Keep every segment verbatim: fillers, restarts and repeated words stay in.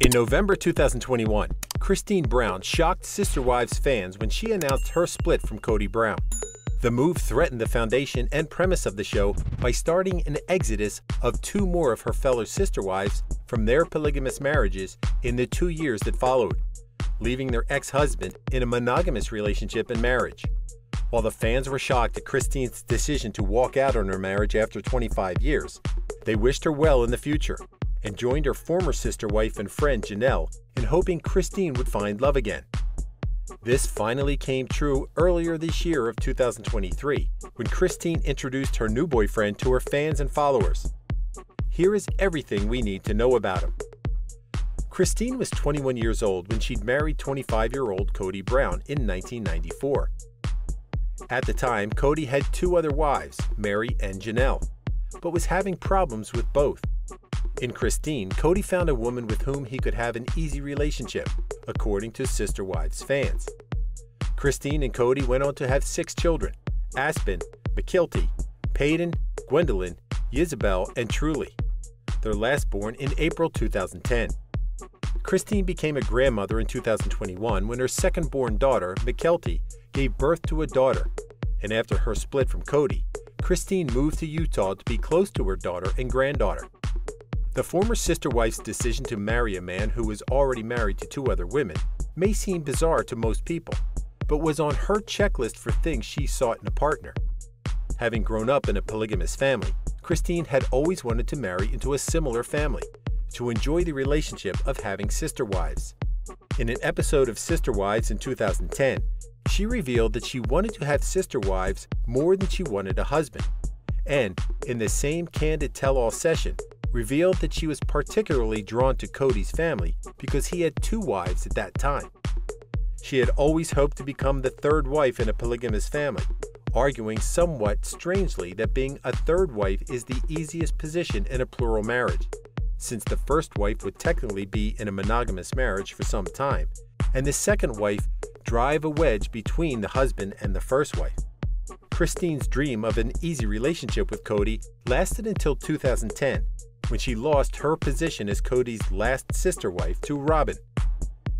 In November two thousand twenty-one, Christine Brown shocked Sister Wives fans when she announced her split from Kody Brown. The move threatened the foundation and premise of the show by starting an exodus of two more of her fellow sister wives from their polygamous marriages in the two years that followed, leaving their ex-husband in a monogamous relationship and marriage. While the fans were shocked at Christine's decision to walk out on her marriage after twenty-five years, they wished her well in the future and joined her former sister wife and friend Janelle in hoping Christine would find love again. This finally came true earlier this year of two thousand twenty-three, when Christine introduced her new boyfriend to her fans and followers. Here is everything we need to know about him. Christine was twenty-one years old when she'd married twenty-five-year-old Kody Brown in nineteen ninety-four. At the time, Kody had two other wives, Meri and Janelle, but was having problems with both. In Christine, Kody found a woman with whom he could have an easy relationship, according to Sister Wives fans. Christine and Kody went on to have six children: Aspen, Mykelti, Paedon, Gwendolyn, Ysabel, and Truly, their last born in April two thousand ten. Christine became a grandmother in two thousand twenty-one when her second-born daughter, Mykelti, gave birth to a daughter, and after her split from Kody, Christine moved to Utah to be close to her daughter and granddaughter. The former sister wife's decision to marry a man who was already married to two other women may seem bizarre to most people, but was on her checklist for things she sought in a partner. Having grown up in a polygamous family, Christine had always wanted to marry into a similar family to enjoy the relationship of having sister wives. In an episode of Sister Wives in two thousand ten, she revealed that she wanted to have sister wives more than she wanted a husband, and, in the same candid tell-all session, revealed that she was particularly drawn to Kody's family because he had two wives at that time. She had always hoped to become the third wife in a polygamous family, arguing somewhat strangely that being a third wife is the easiest position in a plural marriage, since the first wife would technically be in a monogamous marriage for some time, and the second wife drive a wedge between the husband and the first wife. Christine's dream of an easy relationship with Kody lasted until two thousand ten, when she lost her position as Kody's last sister wife to Robyn.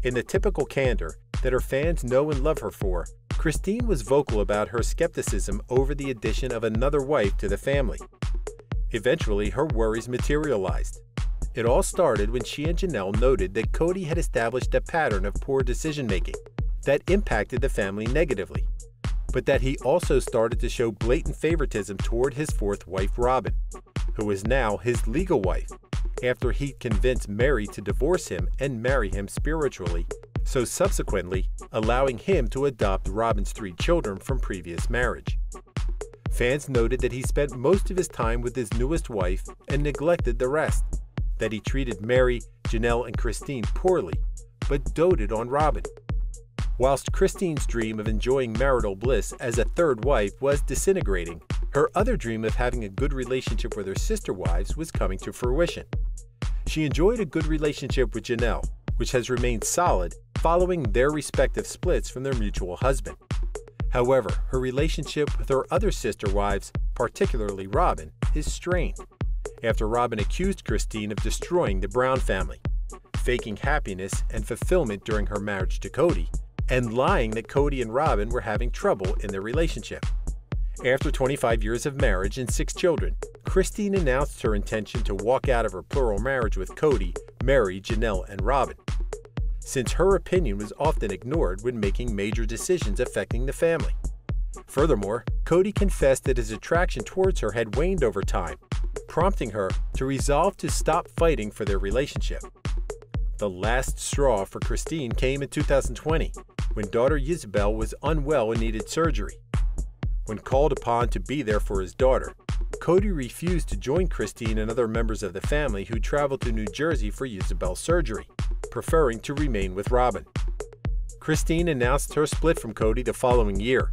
In the typical candor that her fans know and love her for, Christine was vocal about her skepticism over the addition of another wife to the family. Eventually, her worries materialized. It all started when she and Janelle noted that Kody had established a pattern of poor decision-making that impacted the family negatively, but that he also started to show blatant favoritism toward his fourth wife, Robyn, who is now his legal wife, after he convinced Meri to divorce him and marry him spiritually, so subsequently allowing him to adopt Robyn's three children from previous marriage. Fans noted that he spent most of his time with his newest wife and neglected the rest, that he treated Meri, Janelle, and Christine poorly, but doted on Robyn. Whilst Christine's dream of enjoying marital bliss as a third wife was disintegrating, her other dream of having a good relationship with her sister wives was coming to fruition. She enjoyed a good relationship with Janelle, which has remained solid following their respective splits from their mutual husband. However, her relationship with her other sister wives, particularly Robyn, is strained, after Robyn accused Christine of destroying the Brown family, faking happiness and fulfillment during her marriage to Kody, and lying that Kody and Robyn were having trouble in their relationship. After twenty-five years of marriage and six children, Christine announced her intention to walk out of her plural marriage with Kody, Meri, Janelle, and Robyn, since her opinion was often ignored when making major decisions affecting the family. Furthermore, Kody confessed that his attraction towards her had waned over time, prompting her to resolve to stop fighting for their relationship. The last straw for Christine came in two thousand twenty, when daughter Ysabel was unwell and needed surgery. When called upon to be there for his daughter, Kody refused to join Christine and other members of the family who traveled to New Jersey for Ysabel's surgery, preferring to remain with Robyn. Christine announced her split from Kody the following year.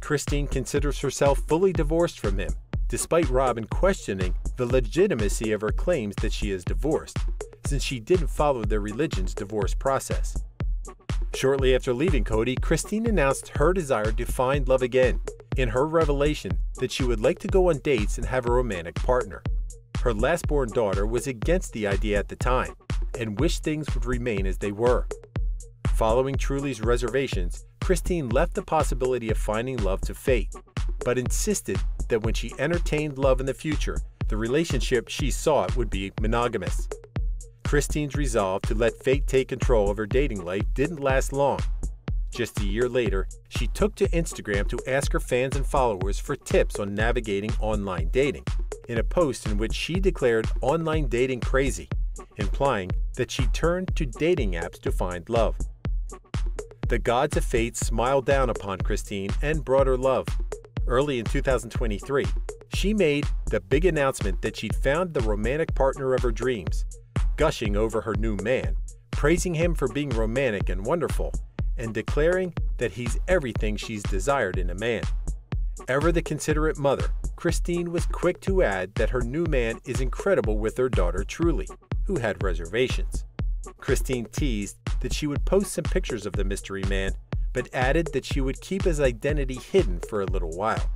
Christine considers herself fully divorced from him, despite Robyn questioning the legitimacy of her claims that she is divorced, since she didn't follow their religion's divorce process. Shortly after leaving Kody, Christine announced her desire to find love again, in her revelation that she would like to go on dates and have a romantic partner. Her last-born daughter was against the idea at the time, and wished things would remain as they were. Following Truly's reservations, Christine left the possibility of finding love to fate, but insisted that when she entertained love in the future, the relationship she sought would be monogamous. Christine's resolve to let fate take control of her dating life didn't last long. Just a year later, she took to Instagram to ask her fans and followers for tips on navigating online dating, in a post in which she declared online dating crazy, implying that she turned to dating apps to find love. The gods of fate smiled down upon Christine and brought her love. Early in two thousand twenty-three, she made the big announcement that she'd found the romantic partner of her dreams, gushing over her new man, praising him for being romantic and wonderful, and declaring that he's everything she's desired in a man. Ever the considerate mother, Christine was quick to add that her new man is incredible with their daughter Truly, who had reservations. Christine teased that she would post some pictures of the mystery man, but added that she would keep his identity hidden for a little while.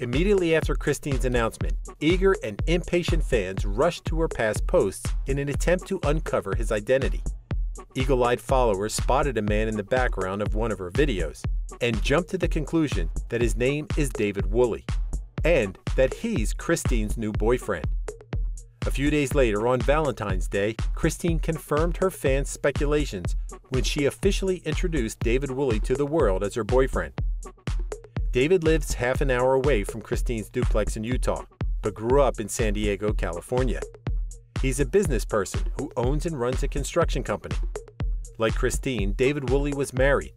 Immediately after Christine's announcement, eager and impatient fans rushed to her past posts in an attempt to uncover his identity. Eagle-eyed followers spotted a man in the background of one of her videos and jumped to the conclusion that his name is David Woolley and that he's Christine's new boyfriend. A few days later, on Valentine's Day, Christine confirmed her fans' speculations when she officially introduced David Woolley to the world as her boyfriend. David lives half an hour away from Christine's duplex in Utah, but grew up in San Diego, California. He's a business person who owns and runs a construction company. Like Christine, David Woolley was married,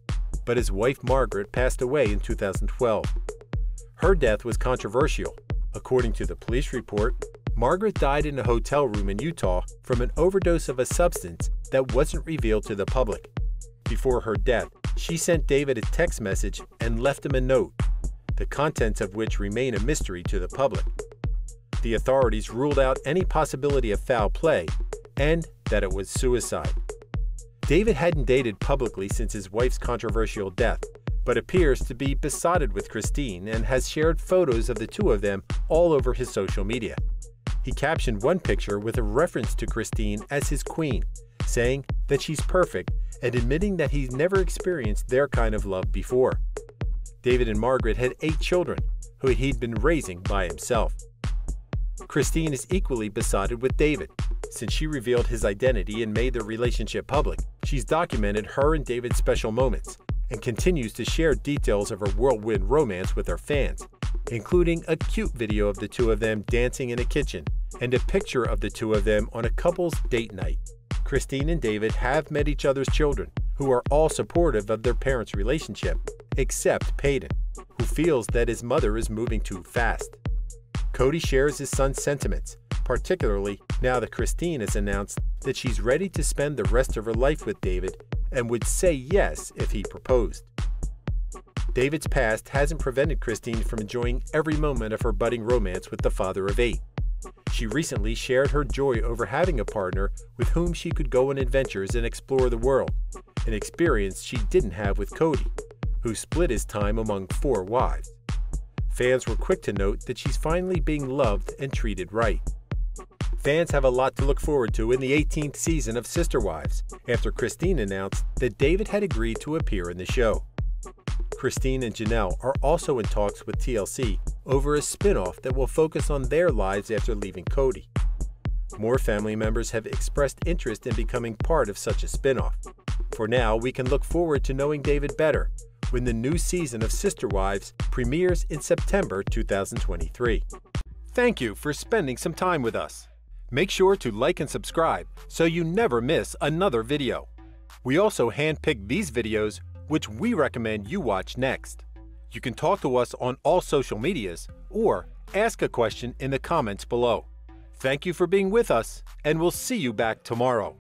but his wife Margaret passed away in two thousand twelve. Her death was controversial. According to the police report, Margaret died in a hotel room in Utah from an overdose of a substance that wasn't revealed to the public. Before her death, she sent David a text message and left him a note, the contents of which remain a mystery to the public. The authorities ruled out any possibility of foul play and that it was suicide. David hadn't dated publicly since his wife's controversial death, but appears to be besotted with Christine and has shared photos of the two of them all over his social media. He captioned one picture with a reference to Christine as his queen, saying that she's perfect and admitting that he's never experienced their kind of love before. David and Margaret had eight children, who he'd been raising by himself. Christine is equally besotted with David. Since she revealed his identity and made their relationship public, she's documented her and David's special moments and continues to share details of her whirlwind romance with her fans, including a cute video of the two of them dancing in a kitchen and a picture of the two of them on a couple's date night. Christine and David have met each other's children, who are all supportive of their parents' relationship, except Paedon, who feels that his mother is moving too fast. Kody shares his son's sentiments, particularly now that Christine has announced that she's ready to spend the rest of her life with David and would say yes if he proposed. David's past hasn't prevented Christine from enjoying every moment of her budding romance with the father of eight. She recently shared her joy over having a partner with whom she could go on adventures and explore the world, an experience she didn't have with Kody, who split his time among four wives. Fans were quick to note that she's finally being loved and treated right. Fans have a lot to look forward to in the eighteenth season of Sister Wives, after Christine announced that David had agreed to appear in the show. Christine and Janelle are also in talks with T L C over a spin-off that will focus on their lives after leaving Kody. More family members have expressed interest in becoming part of such a spin-off. For now, we can look forward to knowing David better when the new season of Sister Wives premieres in September two thousand twenty-three. Thank you for spending some time with us. Make sure to like and subscribe so you never miss another video. We also handpick these videos, which we recommend you watch next. You can talk to us on all social medias or ask a question in the comments below. Thank you for being with us, and we'll see you back tomorrow.